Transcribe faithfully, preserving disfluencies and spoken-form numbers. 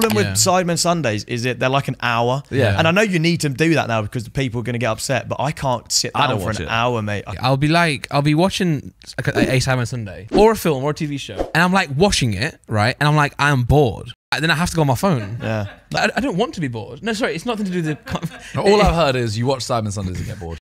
problem yeah. with Sidemen Sundays is that they're like an hour. Yeah. And I know you need to do that now because the people are going to get upset, but I can't sit down for an it. hour, mate. I I'll be like, I'll be watching a, a Sidemen Sunday or a film or a T V show. And I'm like watching it, right? And I'm like, I'm bored. And then I have to go on my phone. Yeah. Like, I, I don't want to be bored. No, sorry, it's nothing to do with the... All I've heard is you watch Sidemen Sundays and get bored.